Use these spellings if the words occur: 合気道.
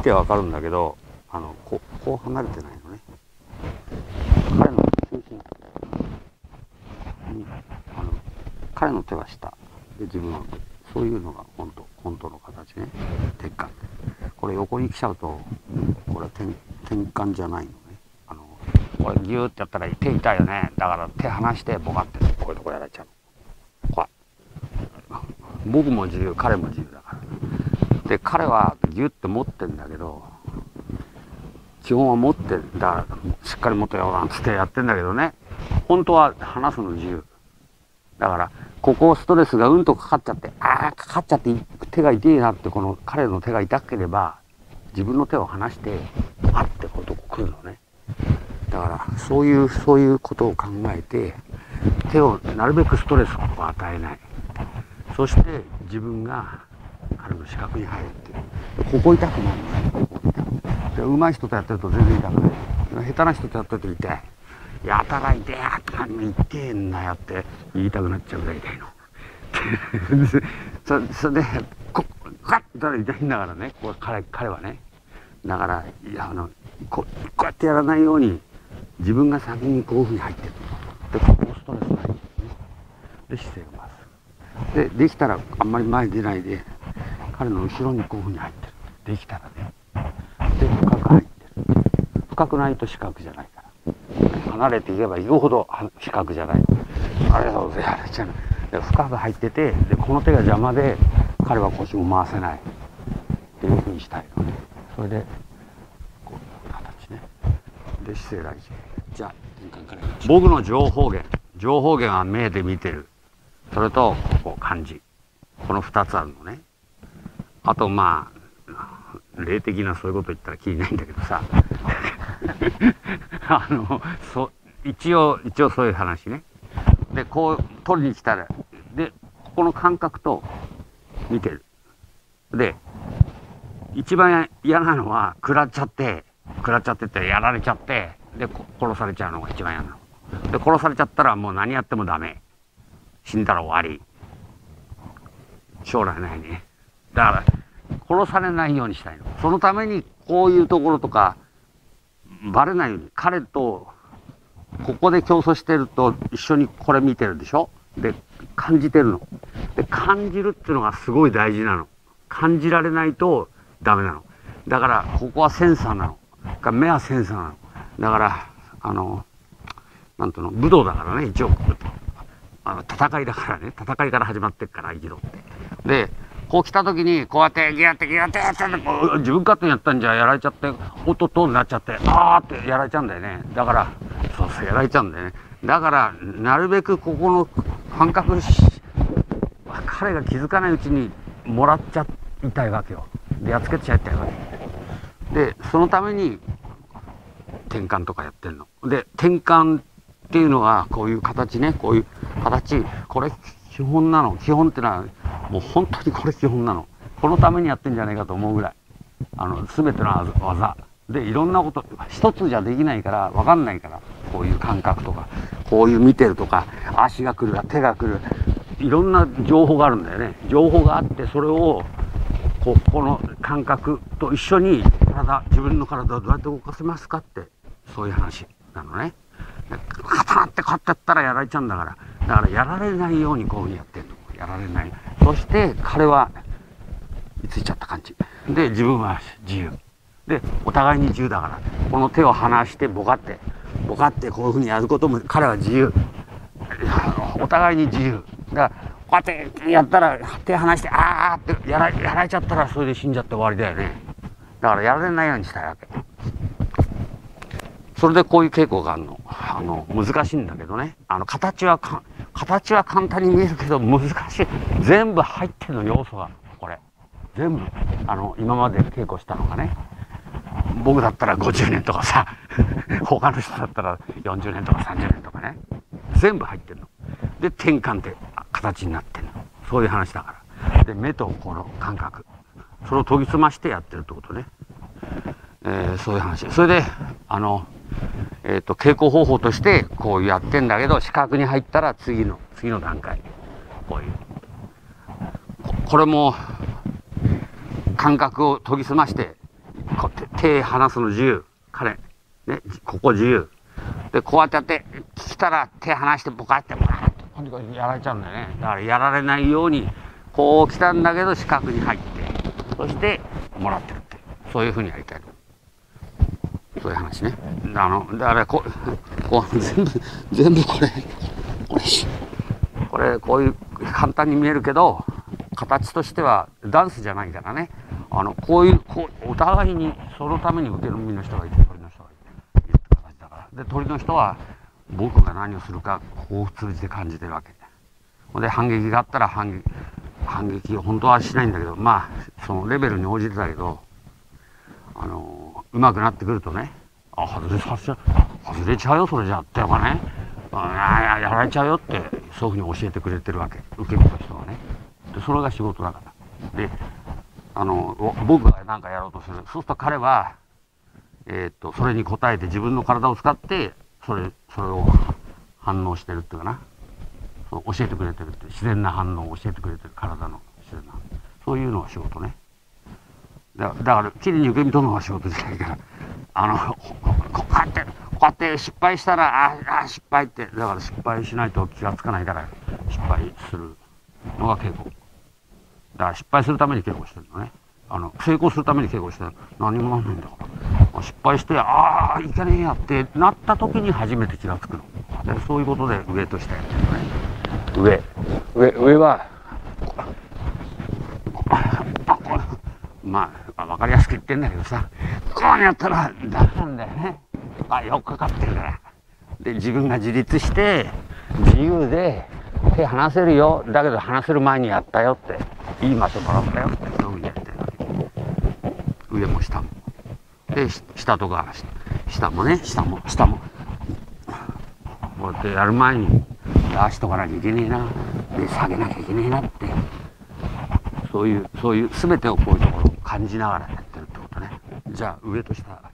見てわかるんだけど、こう離れてないのね。彼の中心に彼の手は下で自分は手、そういうのが本当の形ね。鉄管。これ横に来ちゃうと、これは転換じゃないのね。これギューってやったら手痛いよね。だから手離してボカってこういうとこやられちゃう。怖い。僕も自由、彼も自由だから。で、彼はギュッて持ってんだけど、基本は持ってんだ、しっかり持ってよなんつってやってんだけどね。本当は離すの自由。だから、ここストレスがうんとかかっちゃって、かかっちゃって手が痛いなって、この彼の手が痛ければ、自分の手を離して、パッてこうとこ来るのね。だから、そういうことを考えて、手をなるべくストレスを与えない。そして自分が彼の視覚に入るっていう。ここ痛くなるのね。うまい人とやってると全然痛くない。下手な人とやってると痛い。やたら痛いやったら痛えんだよって言いたくなっちゃうぐらい痛いの。それで、ガッたら痛いんだからね、彼はね。だから、こうやってやらないように自分が先にこういうふうに入ってる。で、ここストレスないんですね。で、姿勢が回す。できたらあんまり前に出ないで、彼の後ろにこういうふうに入ってる。できたらね。で、深く入ってる。深くないと視覚じゃないから。離れていけばいくほど視覚じゃない。あれだぜ、あれじゃない。深く入ってて、で、この手が邪魔で、彼は腰も回せない。っていうふうにしたいのね。それで、こういう形ね。で、姿勢大事。じゃあ、僕の情報源は目で見てる。それと、ここ、漢字。この二つあるのね。あと、まあ、霊的なそういうこと言ったら気にないんだけどさ。一応そういう話ね。で、こう、取りに来たら、で、ここの感覚と、見てる。で、一番嫌なのは、食らっちゃってやられちゃって、で、殺されちゃうのが一番嫌なの。で、殺されちゃったらもう何やってもダメ。死んだら終わり。将来ないね。だから、殺されないようにしたいの。そのために、こういうところとか、バレないように。彼と、ここで競争してると、一緒にこれ見てるでしょ？で、感じてるの。で、感じるっていうのがすごい大事なの。感じられないと、ダメなの。だから、ここはセンサーなの。目はセンサーなの。だから、なんていうの、武道だからね、一応。戦いだからね、戦いから始まってっから、一度って。で、こう来た時に、こうやって、ギューってやって、自分勝手にやったんじゃ、やられちゃって、おっとっとになっちゃって、あーってやられちゃうんだよね。だから、そう、やられちゃうんだよね。だから、なるべくここの感覚、彼が気づかないうちにもらっちゃいたいわけよ。で、やっつけちゃいたいわけ。で、そのために、転換とかやってんの。で、転換っていうのは、こういう形ね、こういう形、これ基本なの。基本ってのは、もう本当にこれ基本なの。このためにやってんじゃないかと思うぐらい。全ての技。で、いろんなこと、一つじゃできないから、わかんないから。こういう感覚とか、こういう見てるとか、足が来る、手が来る。いろんな情報があるんだよね。情報があって、それを、この感覚と一緒に、自分の体をどうやって動かせますかって、そういう話なのね。刀って買っちゃったらやられちゃうんだから。だからやられないようにこういうふうにやってるの。やられない。そして彼は、ついちゃった感じ。で、自分は自由。で、お互いに自由だから。この手を離してボカってこういうふうにやることも彼は自由。お互いに自由。だから、こうやってやったら手離して、あーってやられちゃったらそれで死んじゃって終わりだよね。だからやられないようにしたいわけ。それでこういう傾向があるの。難しいんだけどね。形は簡単に見えるけど難しい。全部入ってるの要素が、これ。全部。今まで稽古したのがね。僕だったら50年とかさ、他の人だったら40年とか30年とかね。全部入ってるの。で、転換って形になってるの。そういう話だから。で、目とこの感覚。それを研ぎ澄ましてやってるってことね。そういう話。それで、稽古方法としてこうやってんだけど、視覚に入ったら次の段階。こういう。これも、感覚を研ぎ澄まして、手離すの自由。彼、ね、ここ自由。で、こうやってやって、来たら手離してボカって、ボカってやられちゃうんだよね。だからやられないように、こう来たんだけど四角に入って、そしてもらってるって。そういうふうにやりたい。そういう話ね。だからこう、全部これ、こういう、簡単に見えるけど、形としてはダンスじゃないからね。こういう、お互いに、そのために受ける身の人がいて、鳥の人がいて、って形だから。で、鳥の人は、僕が何をするか、こう通じて感じてるわけ。で、反撃があったら反撃を本当はしないんだけど、まあ、そのレベルに応じてだけど、上手くなってくるとね、あ、外れちゃうよ、それじゃ、っていうかね、ああ、やられちゃうよって、そういうふうに教えてくれてるわけ、受け身の人はね。で、それが仕事だから。で、僕が何かやろうとする。そうすると彼は、それに応えて自分の体を使って、それを反応してるっていうかな。そう、教えてくれてるって、自然な反応を教えてくれてる、体の自然な。そういうのが仕事ね。だから、きれいに受け身取るのが仕事じゃないから、こうやって失敗したら、ああ、失敗って、だから失敗しないと気がつかないから、失敗するのが稽古。だから失敗するために稽古してるのね。成功するために稽古してる。何もなんないんだから。失敗して、ああ、いけねえやってなった時に初めて気がつくの。で、そういうことで上としてやってるのね。上は、まあ、わかりやすく言ってんだけどさ、こうやったらダメなんだよね。あ、よくかかってるから。で、自分が自立して、自由で、手離せるよ。だけど離せる前にやったよって。いい場所もらったよって。そういうふうにやってるわけ。上も下も。で、下とか、下も。こうやってやる前に、出しとかなきゃいけねえな。で、下げなきゃいけねえなって。そういう、全てをこういうところを感じながらやってるってことね。じゃあ、上と下。